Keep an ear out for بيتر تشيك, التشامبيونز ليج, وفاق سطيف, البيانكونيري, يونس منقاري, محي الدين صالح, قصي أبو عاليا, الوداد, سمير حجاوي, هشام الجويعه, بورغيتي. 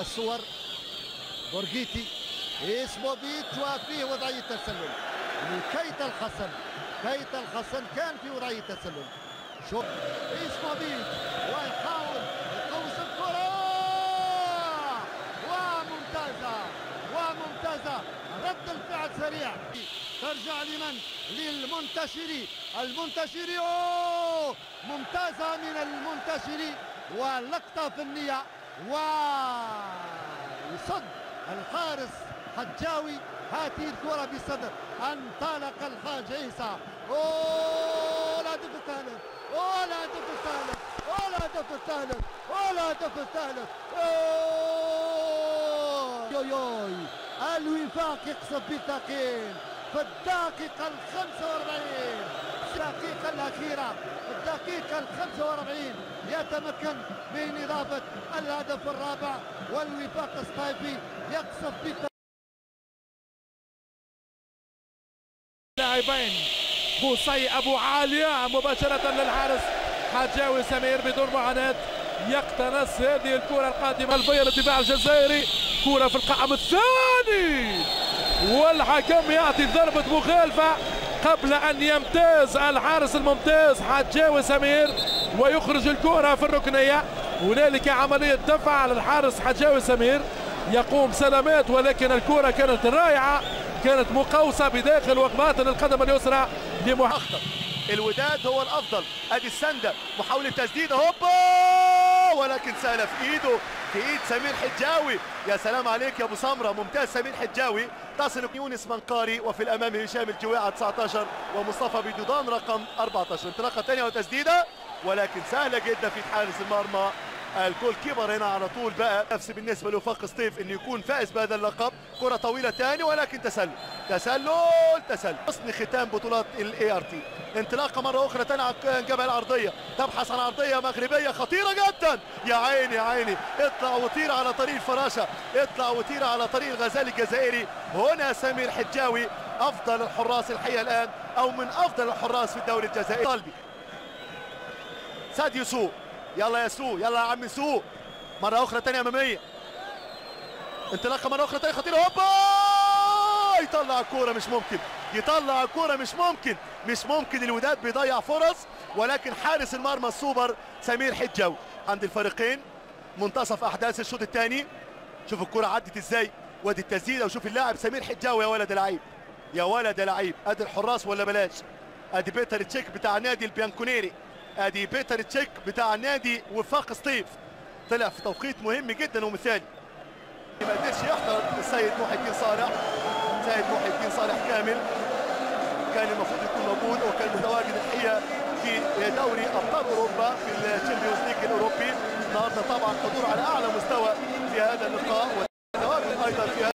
الصور. بورغيتي اسمه بيت وفيه وضعية تسلل لكيت الخصم، كيت الخصم كان في وضعية تسلل. شوف اسمه بيت ويحاول يقوس الكرة وممتازة، وممتازة رد الفعل سريع. ترجع لمن؟ للمنتشري، المنتشري أوه ممتازة من المنتشري ولقطة فنية ويصد الحارس حجاوي هذه الكرة بالصدر. انطلق الحاج عيسى، أوه الهدف الثالث، أوه الهدف الثالث، أوه الهدف الثالث، أوه الهدف الثالث، أوه يوي. الوفاق يقصد بالثقيل في الدقيقة ال45، الدقيقة الأخيرة، الدقيقة ال45 يتمكن من إضافة الهدف الرابع. والوفاق الصطيفي يقصف لاعبين قصي أبو عاليا مباشرة للحارس حجاوي سمير بدون معاناة يقتنص هذه الكرة القادمة. البيض الدفاع الجزائري كرة في القائم الثاني والحكم يعطي ضربة مخالفة قبل أن يمتاز الحارس الممتاز حجاوي سمير ويخرج الكرة في الركنية. هنالك عملية دفع على الحارس حجاوي سمير يقوم سلامات، ولكن الكرة كانت رائعة، كانت مقوسة بداخل وباطن القدم اليسرى لمحمد. الوداد هو الأفضل، أدي السندة محاولة تسديد هوبا ولكن سهلة في إيده، في إيد سمير حجاوي. يا سلام عليك يا أبو سمرة، ممتاز سمير حجاوي. تصل يونس منقاري وفي الأمام هشام الجويعه 19 ومصطفى بدودان رقم 14. انطلاقة ثانية وتسديدة ولكن سهلة جدا في حارس المرمى. الكل كبر هنا على طول بقى. نفس بالنسبة لوفاق سطيف إنه يكون فائز بهذا اللقب. كرة طويلة ثاني ولكن تسلل، تسلل، تسلل. حسن ختام بطولات الART. انطلاقة مرة أخرى ثاني على الجبهة العرضية، تبحث عن عرضية مغربية خطيرة جدا. يا عيني يا عيني، اطلع وطير على طريق الفراشة، اطلع وطير على طريق الغزال الجزائري. هنا سمير حجاوي أفضل الحراس الحقيقة الآن، أو من أفضل الحراس في الدوري الجزائري. طالبي ساديو سو، يلا يا سو، يلا يا عم سو. مرة أخرى ثانية أمامية، انطلاقة مرة أخرى ثانية خطيرة هوبا، يطلع الكورة مش ممكن، يطلع الكورة مش ممكن، مش ممكن. الوداد بيضيع فرص ولكن حارس المرمى السوبر سمير حجاوي. عند الفريقين منتصف أحداث الشوط الثاني. شوف الكورة عدت إزاي، وادي التسديدة وشوف اللاعب سمير حجاوي. يا ولد لعيب، يا ولد لعيب. أدي الحراس ولا بلاش. أدي بيتر تشيك بتاع نادي البيانكونيري، ادي بيتر تشيك بتاع نادي وفاق سطيف، طلع في توقيت مهم جدا ومثالي. ما قدرش يحضر السيد محي الدين صالح، السيد محي الدين صالح كامل كان المفروض يكون موجود وكان متواجد الحقيقه في دوري ابطال اوروبا في التشامبيونز ليج الاوروبي. النهارده طبعا حضور على اعلى مستوى في هذا اللقاء وتواجد ايضا في